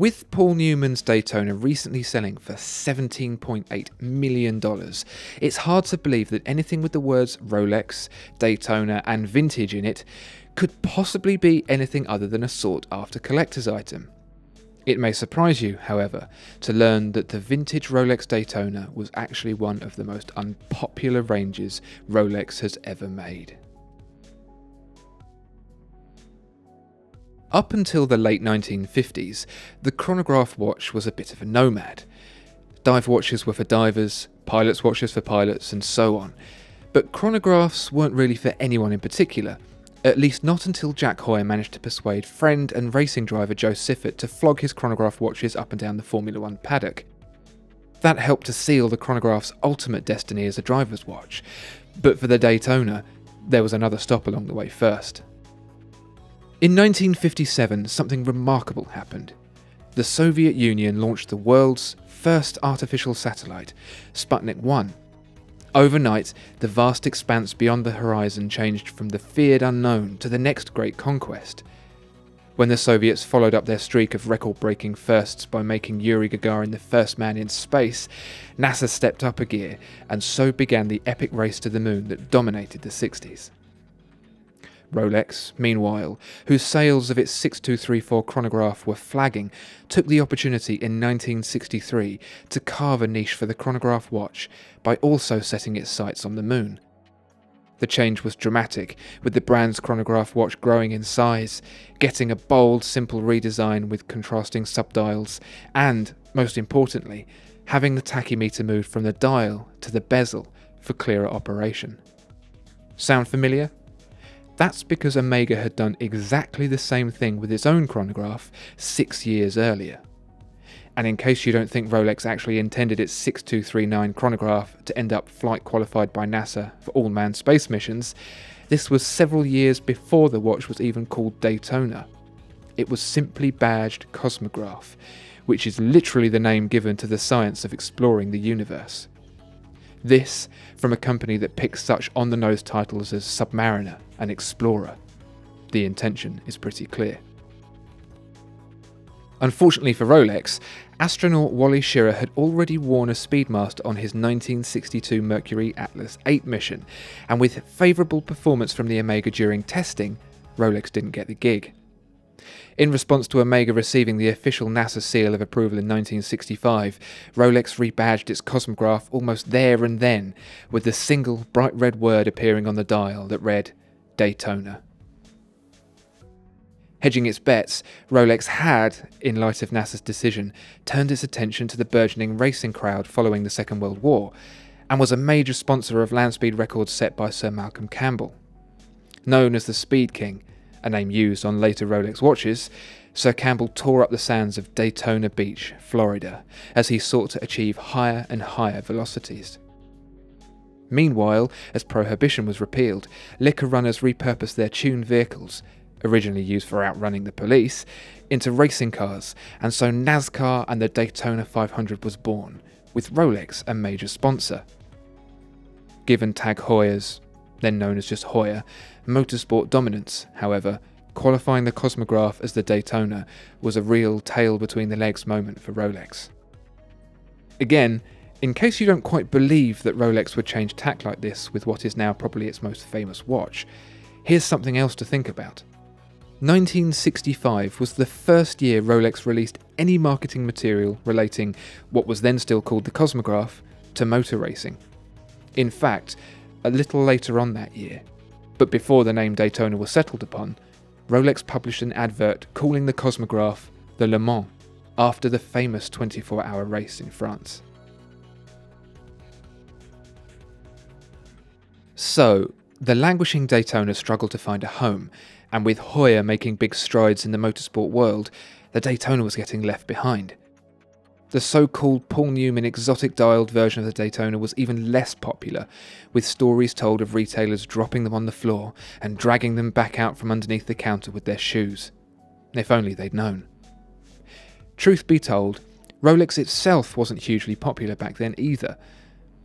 With Paul Newman's Daytona recently selling for $17.8 million, it's hard to believe that anything with the words Rolex, Daytona and vintage in it could possibly be anything other than a sought-after collector's item. It may surprise you, however, to learn that the vintage Rolex Daytona was actually one of the most unpopular ranges Rolex has ever made. Up until the late 1950s, the chronograph watch was a bit of a nomad. Dive watches were for divers, pilots' watches for pilots, and so on. But chronographs weren't really for anyone in particular, at least not until Jack Hoyer managed to persuade friend and racing driver Joe Siffert to flog his chronograph watches up and down the Formula One paddock. That helped to seal the chronograph's ultimate destiny as a driver's watch, but for the Daytona, there was another stop along the way first. In 1957, something remarkable happened. The Soviet Union launched the world's first artificial satellite, Sputnik 1. Overnight, the vast expanse beyond the horizon changed from the feared unknown to the next great conquest. When the Soviets followed up their streak of record-breaking firsts by making Yuri Gagarin the first man in space, NASA stepped up a gear, and so began the epic race to the moon that dominated the 60s. Rolex, meanwhile, whose sales of its 6234 chronograph were flagging, took the opportunity in 1963 to carve a niche for the chronograph watch by also setting its sights on the moon. The change was dramatic, with the brand's chronograph watch growing in size, getting a bold, simple redesign with contrasting subdials, and, most importantly, having the tachymeter moved from the dial to the bezel for clearer operation. Sound familiar? That's because Omega had done exactly the same thing with its own chronograph 6 years earlier. And in case you don't think Rolex actually intended its 6239 chronograph to end up flight qualified by NASA for all manned space missions, this was several years before the watch was even called Daytona. It was simply badged Cosmograph, which is literally the name given to the science of exploring the universe. This from a company that picks such on-the-nose titles as Submariner and Explorer. The intention is pretty clear. Unfortunately for Rolex, astronaut Wally Schirra had already worn a Speedmaster on his 1962 Mercury Atlas 8 mission, and with favourable performance from the Omega during testing, Rolex didn't get the gig. In response to Omega receiving the official NASA seal of approval in 1965, Rolex rebadged its Cosmograph almost there and then, with the single bright red word appearing on the dial that read, Daytona. Hedging its bets, Rolex had, in light of NASA's decision, turned its attention to the burgeoning racing crowd following the Second World War, and was a major sponsor of land speed records set by Sir Malcolm Campbell. Known as the Speed King, a name used on later Rolex watches, Sir Campbell tore up the sands of Daytona Beach, Florida, as he sought to achieve higher and higher velocities. Meanwhile, as Prohibition was repealed, liquor runners repurposed their tuned vehicles, originally used for outrunning the police, into racing cars, and so NASCAR and the Daytona 500 was born, with Rolex a major sponsor. Given Tag Hoyer's, then known as just Hoyer, motorsport dominance, however, qualifying the Cosmograph as the Daytona was a real tail between the legs moment for Rolex. Again, in case you don't quite believe that Rolex would change tack like this with what is now probably its most famous watch, here's something else to think about. 1965 was the first year Rolex released any marketing material relating what was then still called the Cosmograph to motor racing. In fact, a little later on that year, but before the name Daytona was settled upon, Rolex published an advert calling the Cosmograph the Le Mans, after the famous 24-hour race in France. So, the languishing Daytona struggled to find a home, and with Hoyer making big strides in the motorsport world, the Daytona was getting left behind. The so-called Paul Newman exotic dialed version of the Daytona was even less popular, with stories told of retailers dropping them on the floor and dragging them back out from underneath the counter with their shoes. If only they'd known. Truth be told, Rolex itself wasn't hugely popular back then either,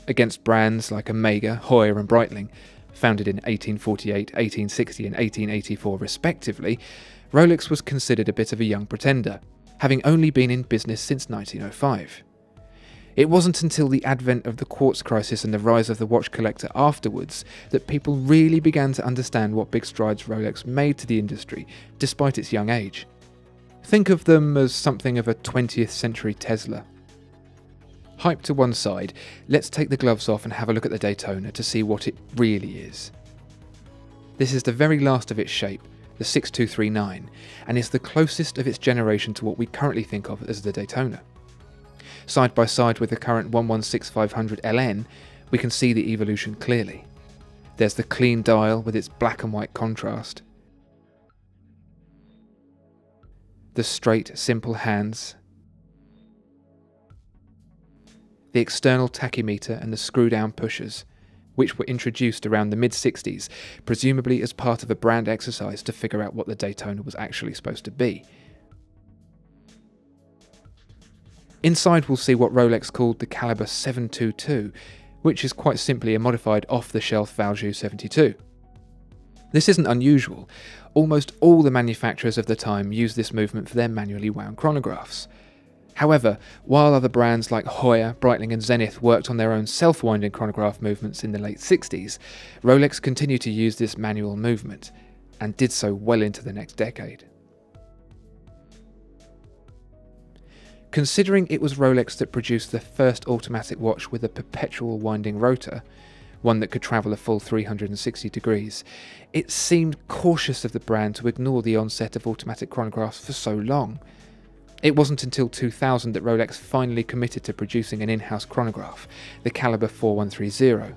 against brands like Omega, Hoyer and Breitling, founded in 1848, 1860 and 1884 respectively. Rolex was considered a bit of a young pretender, having only been in business since 1905. It wasn't until the advent of the quartz crisis and the rise of the watch collector afterwards that people really began to understand what big strides Rolex made to the industry, despite its young age. Think of them as something of a 20th century Tesla. Hype to one side, let's take the gloves off and have a look at the Daytona to see what it really is. This is the very last of its shape, the 6239, and is the closest of its generation to what we currently think of as the Daytona. Side by side with the current 116500 LN, we can see the evolution clearly. There's the clean dial with its black and white contrast, the straight, simple hands, the external tachymeter and the screw-down pushers, which were introduced around the mid-60s, presumably as part of a brand exercise to figure out what the Daytona was actually supposed to be. Inside we'll see what Rolex called the Calibre 722, which is quite simply a modified off-the-shelf Valjoux 72. This isn't unusual. Almost all the manufacturers of the time used this movement for their manually wound chronographs. However, while other brands like Hoyer, Breitling and Zenith worked on their own self-winding chronograph movements in the late 60s, Rolex continued to use this manual movement, and did so well into the next decade. Considering it was Rolex that produced the first automatic watch with a perpetual winding rotor, one that could travel a full 360 degrees, it seemed cautious of the brand to ignore the onset of automatic chronographs for so long. It wasn't until 2000 that Rolex finally committed to producing an in-house chronograph, the Calibre 4130.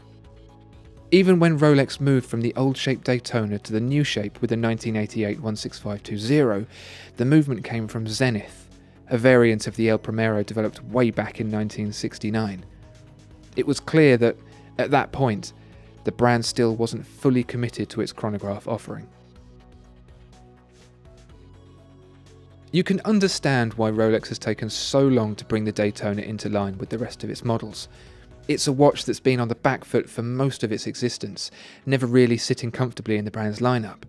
Even when Rolex moved from the old-shaped Daytona to the new shape with the 1988 16520, the movement came from Zenith, a variant of the El Primero developed way back in 1969. It was clear that, at that point, the brand still wasn't fully committed to its chronograph offering. You can understand why Rolex has taken so long to bring the Daytona into line with the rest of its models. It's a watch that's been on the back foot for most of its existence, never really sitting comfortably in the brand's lineup.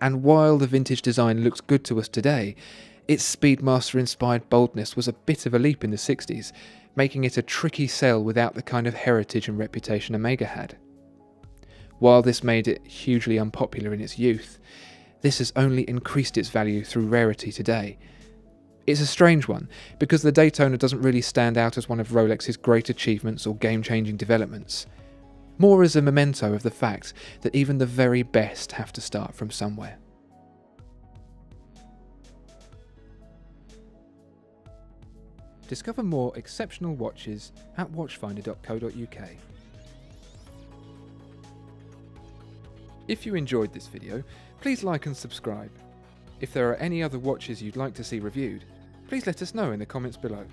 And while the vintage design looks good to us today, its Speedmaster-inspired boldness was a bit of a leap in the 60s, making it a tricky sell without the kind of heritage and reputation Omega had. While this made it hugely unpopular in its youth, this has only increased its value through rarity today. It's a strange one, because the Daytona doesn't really stand out as one of Rolex's great achievements or game-changing developments, more as a memento of the fact that even the very best have to start from somewhere. Discover more exceptional watches at watchfinder.co.uk. If you enjoyed this video, please like and subscribe. If there are any other watches you'd like to see reviewed, please let us know in the comments below.